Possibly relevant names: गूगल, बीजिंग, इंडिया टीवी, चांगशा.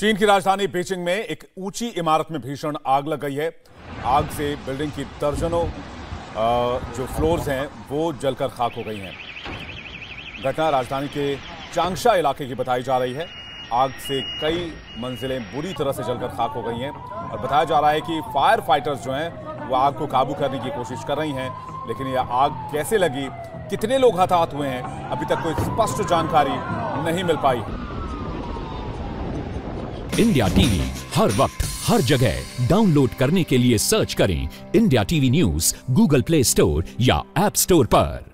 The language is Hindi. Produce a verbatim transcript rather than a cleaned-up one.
चीन की राजधानी बीजिंग में एक ऊंची इमारत में भीषण आग लग गई है। आग से बिल्डिंग की दर्जनों जो फ्लोर्स हैं वो जलकर खाक हो गई हैं। घटना राजधानी के चांगशा इलाके की बताई जा रही है। आग से कई मंजिलें बुरी तरह से जलकर खाक हो गई हैं और बताया जा रहा है कि फायर फाइटर्स जो हैं वो आग को काबू करने की कोशिश कर रही हैं, लेकिन यह आग कैसे लगी, कितने लोग हताहत हुए हैं, अभी तक कोई स्पष्ट जानकारी नहीं मिल पाई है। इंडिया टीवी हर वक्त हर जगह डाउनलोड करने के लिए सर्च करें इंडिया टीवी news गूगल play store या ऐप स्टोर पर।